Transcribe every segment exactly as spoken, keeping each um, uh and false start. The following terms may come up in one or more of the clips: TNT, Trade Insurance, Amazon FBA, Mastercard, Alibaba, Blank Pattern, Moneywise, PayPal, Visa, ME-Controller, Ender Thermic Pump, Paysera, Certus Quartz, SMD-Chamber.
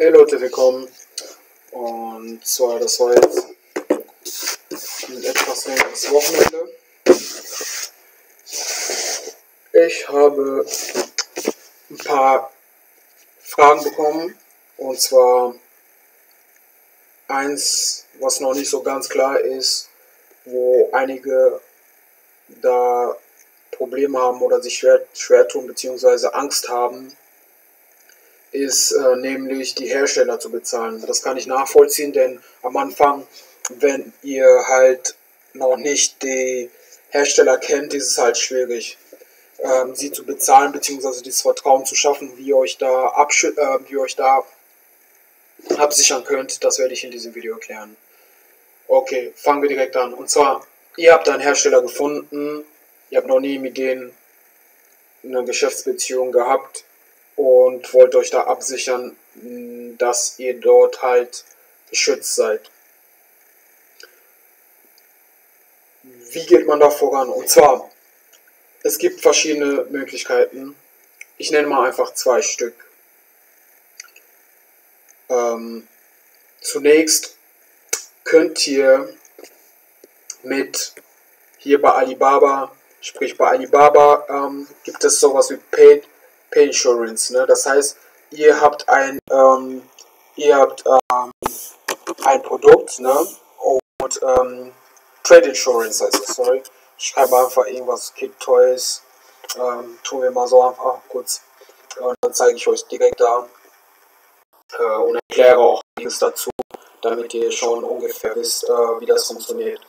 Hey Leute, willkommen. Und zwar, das war jetzt ein etwas längeres Wochenende. Ich habe ein paar Fragen bekommen. Und zwar eins, was noch nicht so ganz klar ist, wo einige da Probleme haben oder sich schwer, schwer tun bzw. Angst haben, ist äh, nämlich die Hersteller zu bezahlen. Das kann ich nachvollziehen, denn am Anfang, wenn ihr halt noch nicht die Hersteller kennt, ist es halt schwierig, ähm, sie zu bezahlen bzw. dieses Vertrauen zu schaffen, wie ihr euch da, abschü äh, wie ihr euch da absichern könnt. Das werde ich in diesem Video erklären. Okay, fangen wir direkt an. Und zwar, ihr habt einen Hersteller gefunden, ihr habt noch nie mit denen eine Geschäftsbeziehung gehabt und wollt euch da absichern, dass ihr dort halt geschützt seid. Wie geht man da voran? Und zwar, es gibt verschiedene Möglichkeiten. Ich nenne mal einfach zwei Stück. Ähm, zunächst könnt ihr mit hier bei Alibaba, sprich bei Alibaba ähm, gibt es sowas wie Paid Pay Insurance, ne? Das heißt, ihr habt ein, ähm, ihr habt ähm, ein Produkt, ne? Und ähm, Trade Insurance heißt es, sorry. Ich schreibe einfach irgendwas, Kid Toys, ähm, tun wir mal so einfach kurz. Und dann zeige ich euch direkt da äh, und erkläre auch nichts dazu, damit ihr schon ungefähr wisst, äh, wie das funktioniert.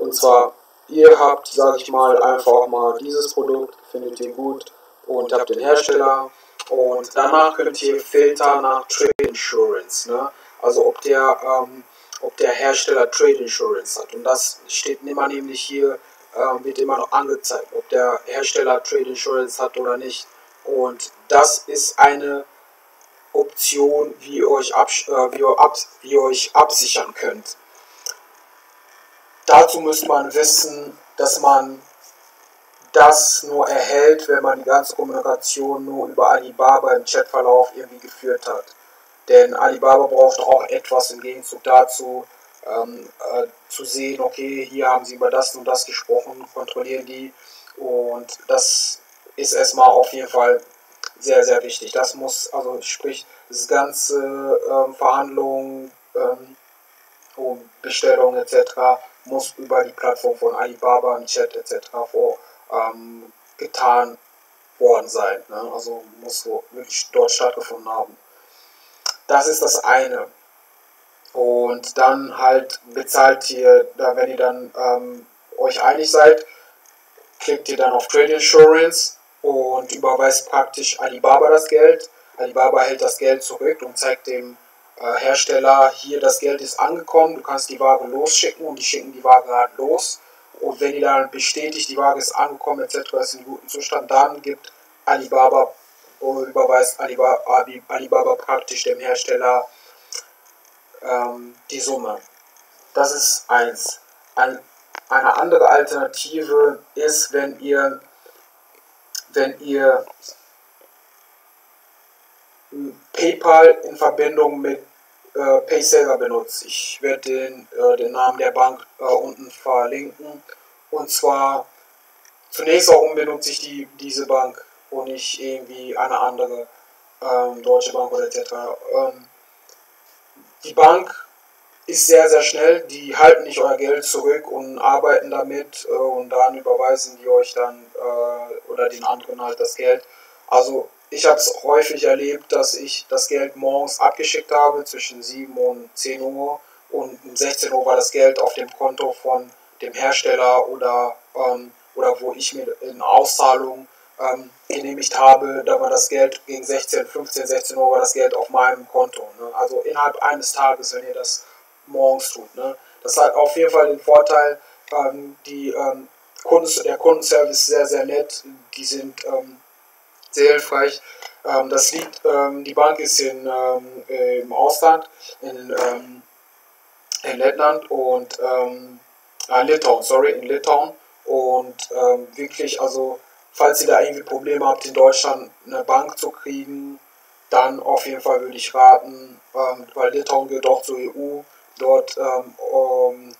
Und zwar, ihr habt, sage ich mal, einfach mal dieses Produkt, findet ihr gut. Und habt den Hersteller und danach könnt ihr filtern nach Trade Insurance, ne? Also ob der, ähm, ob der Hersteller Trade Insurance hat, und das steht immer nämlich hier, ähm, wird immer noch angezeigt, ob der Hersteller Trade Insurance hat oder nicht, und das ist eine Option, wie ihr euch, abs äh, wie ihr ab wie ihr euch absichern könnt. Dazu müsste man wissen, dass man das nur erhält, wenn man die ganze Kommunikation nur über Alibaba im Chatverlauf irgendwie geführt hat. Denn Alibaba braucht auch etwas im Gegenzug dazu, ähm, äh, zu sehen, okay, hier haben sie über das und das gesprochen, kontrollieren die. Und das ist erstmal auf jeden Fall sehr, sehr wichtig. Das muss, also sprich, das ganze ähm, Verhandlungen, ähm, Bestellungen et cetera muss über die Plattform von Alibaba im Chat et cetera vor. getan worden sein, ne? Also muss so wirklich dort stattgefunden haben. Das ist das eine. Und dann halt bezahlt ihr, da wenn ihr dann ähm, euch einig seid, klickt ihr dann auf Trade Insurance und überweist praktisch Alibaba das Geld. Alibaba hält das Geld zurück und zeigt dem äh, Hersteller, hier das Geld ist angekommen, du kannst die Ware losschicken, und die schicken die Ware gerade los. Und wenn ihr dann bestätigt, die Ware ist angekommen et cetera, ist in gutem Zustand, dann gibt Alibaba, überweist Alibaba, Alibaba praktisch dem Hersteller ähm, die Summe. Das ist eins. Ein, eine andere Alternative ist, wenn ihr, wenn ihr PayPal in Verbindung mit Äh, Paysera benutzt. Ich werde den, äh, den Namen der Bank äh, unten verlinken. Und zwar, zunächst, warum benutze ich die, diese Bank und nicht irgendwie eine andere, ähm, Deutsche Bank oder et cetera. Ähm, die Bank ist sehr, sehr schnell. Die halten nicht euer Geld zurück und arbeiten damit äh, und dann überweisen die euch dann äh, oder den anderen halt das Geld. Also, ich habe es häufig erlebt, dass ich das Geld morgens abgeschickt habe, zwischen sieben und zehn Uhr. Und um sechzehn Uhr war das Geld auf dem Konto von dem Hersteller oder, ähm, oder wo ich mir in Auszahlung ähm, genehmigt habe. Da war das Geld gegen sechzehn, fünfzehn, sechzehn Uhr war das Geld auf meinem Konto, ne? Also innerhalb eines Tages, wenn ihr das morgens tut, ne? Das hat auf jeden Fall den Vorteil, ähm, die, ähm, Kunden, der Kundenservice ist sehr, sehr nett. Die sind... Ähm, sehr hilfreich. Ähm, das liegt, ähm, die Bank ist in, ähm, im Ausland, in, ähm, in Lettland und ähm, äh, Litauen, sorry, in Litauen. Und ähm, wirklich, also falls ihr da irgendwie Probleme habt, in Deutschland eine Bank zu kriegen, dann auf jeden Fall würde ich raten, ähm, weil Litauen gehört auch zur E U, dort, ähm, um,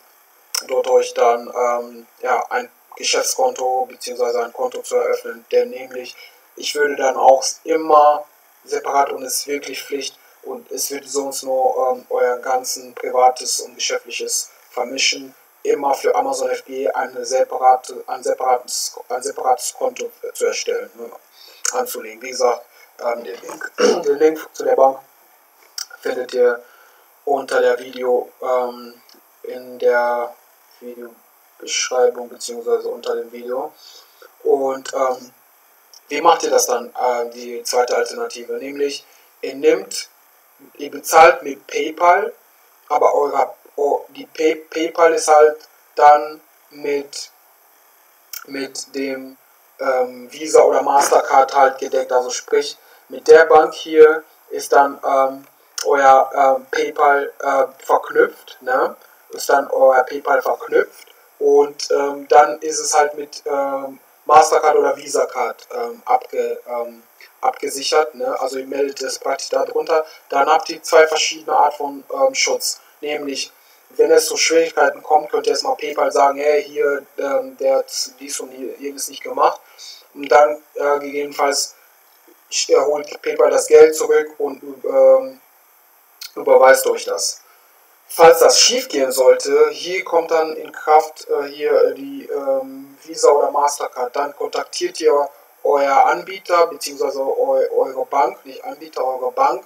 dort euch dann ähm, ja, ein Geschäftskonto bzw. ein Konto zu eröffnen, denn nämlich, ich würde dann auch immer separat, und es ist wirklich Pflicht, und es wird sonst nur ähm, euer ganzen privates und geschäftliches vermischen, immer für Amazon F B A eine separate, ein, separates, ein separates Konto zu erstellen, ne, anzulegen. Wie gesagt, ähm, den, Link, den Link zu der Bank findet ihr unter der Video, ähm, in der Videobeschreibung bzw. unter dem Video. Und ähm, wie macht ihr das dann, äh, die zweite Alternative? Nämlich, ihr nehmt, ihr bezahlt mit PayPal, aber eure Oh, die Pay PayPal ist halt dann mit, mit dem ähm, Visa oder Mastercard halt gedeckt. Also sprich, mit der Bank hier ist dann ähm, euer ähm, PayPal äh, verknüpft, ne? Ist dann euer PayPal verknüpft, und ähm, dann ist es halt mit ähm, Mastercard oder Visa Card ähm, abge, ähm, abgesichert, ne? Also ihr meldet es praktisch darunter. Dann habt ihr zwei verschiedene Arten von ähm, Schutz, nämlich wenn es zu Schwierigkeiten kommt, könnt ihr erstmal PayPal sagen, hey, hier, ähm, der hat dies und jenes nicht gemacht. Und dann äh, gegebenenfalls holt PayPal das Geld zurück und ähm, überweist euch das. Falls das schief gehen sollte, hier kommt dann in Kraft äh, hier die ähm, Visa oder Mastercard. Dann kontaktiert ihr euer Anbieter bzw. Eu eure Bank, nicht Anbieter, eure Bank,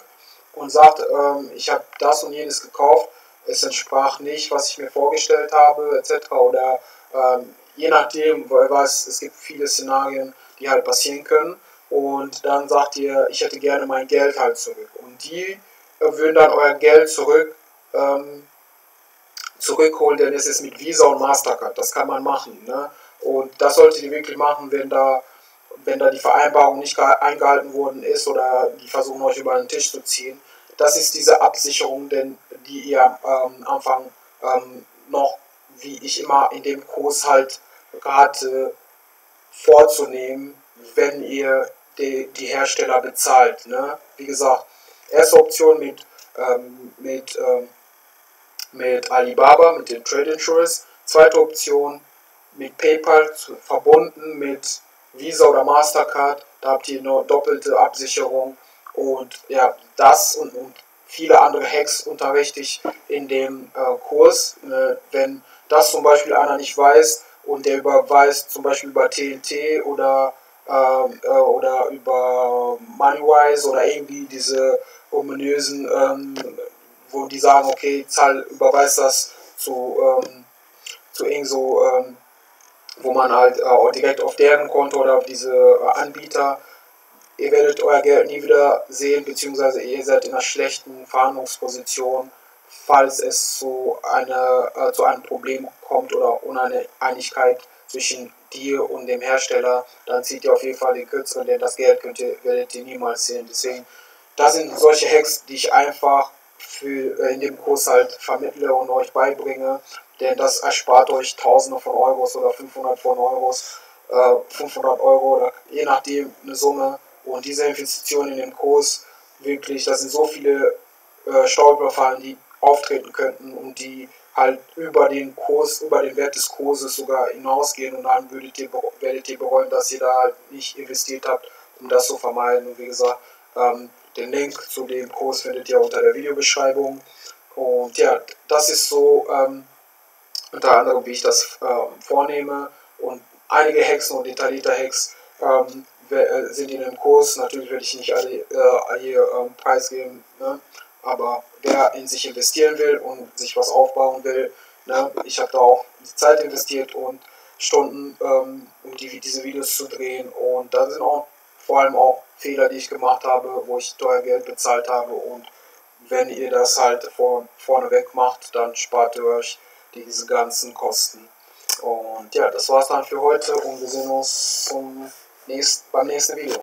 und sagt, ähm, ich habe das und jenes gekauft, es entsprach nicht, was ich mir vorgestellt habe, et cetera. Oder ähm, je nachdem, weil was, es gibt viele Szenarien, die halt passieren können. Und dann sagt ihr, ich hätte gerne mein Geld halt zurück. Und die würden dann euer Geld zurück ähm, zurückholen, denn es ist mit Visa und Mastercard. Das kann man machen, ne? Und das solltet ihr wirklich machen, wenn da, wenn da die Vereinbarung nicht eingehalten worden ist oder die versuchen, euch über den Tisch zu ziehen. Das ist diese Absicherung, denn die ihr am ähm, Anfang ähm, noch, wie ich immer in dem Kurs halt rate, vorzunehmen, wenn ihr die, die Hersteller bezahlt, ne? Wie gesagt, erste Option mit, ähm, mit, ähm, mit Alibaba, mit dem Trade Insurance. Zweite Option mit PayPal, verbunden mit Visa oder Mastercard. Da habt ihr eine doppelte Absicherung. Und ja, das und, und viele andere Hacks unterrichte ich in dem äh, Kurs. Ne? Wenn das zum Beispiel einer nicht weiß und der überweist zum Beispiel über T N T oder, ähm, äh, oder über Moneywise oder irgendwie diese ominösen, ähm, wo die sagen, okay, zahl, überweist das zu, ähm, zu irgend so, ähm, wo man halt äh, direkt auf deren Konto oder auf diese äh, Anbieter. Ihr werdet euer Geld nie wieder sehen, beziehungsweise ihr seid in einer schlechten Verhandlungsposition, falls es zu, eine, äh, zu einem Problem kommt oder Uneinigkeit zwischen dir und dem Hersteller, dann zieht ihr auf jeden Fall den Kürzeren, denn das Geld könnt ihr, werdet ihr niemals sehen. Deswegen, das sind solche Hacks, die ich einfach für, äh, in dem Kurs halt vermittle und euch beibringe, denn das erspart euch Tausende von Euros oder fünfhundert von Euros, äh, fünfhundert Euro oder je nachdem eine Summe. Und diese Investition in den Kurs, wirklich, das sind so viele äh, Stolperfallen, die auftreten könnten und die halt über den Kurs, über den Wert des Kurses sogar hinausgehen, und dann würdet ihr, werdet ihr bereuen, dass ihr da halt nicht investiert habt, um das zu vermeiden. Und wie gesagt, ähm, den Link zu dem Kurs findet ihr unter der Videobeschreibung. Und ja, das ist so ähm, unter anderem, wie ich das äh, vornehme, und einige Hacks und detaillierter Hacks ähm, sind in dem Kurs. Natürlich werde ich nicht alle äh, hier ähm, preisgeben, ne? Aber wer in sich investieren will und sich was aufbauen will, ne? Ich habe da auch die Zeit investiert und Stunden, ähm, um die, diese Videos zu drehen, und da sind auch vor allem auch Fehler, die ich gemacht habe, wo ich teuer Geld bezahlt habe, und wenn ihr das halt vor, vorneweg macht, dann spart ihr euch diese ganzen Kosten. Und ja, das war's dann für heute, und wir sehen uns zum Nächst, beim nächsten Video.